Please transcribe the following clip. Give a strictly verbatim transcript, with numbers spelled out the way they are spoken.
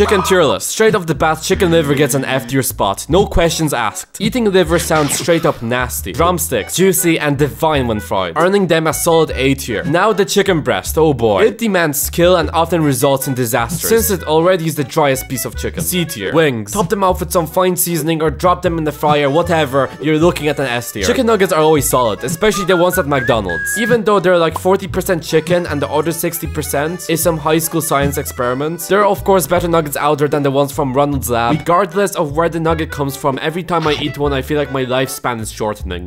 Chicken tirla. Straight off the bat, chicken liver gets an F tier spot. No questions asked. Eating liver sounds straight up nasty. Drumsticks, juicy and divine when fried, earning them a solid A tier. Now the chicken breast, oh boy. It demands skill and often results in disaster, since it already is the driest piece of chicken. C tier. Wings. Top them off with some fine seasoning or drop them in the fryer, whatever, you're looking at an S tier. Chicken nuggets are always solid, especially the ones at McDonald's. Even though they're like forty percent chicken and the other sixty percent is some high school science experiment, there are of course better nuggets out there than the ones from Ronald's lab. Regardless of where the nugget comes from, every time I eat one I feel like my lifespan is shortening.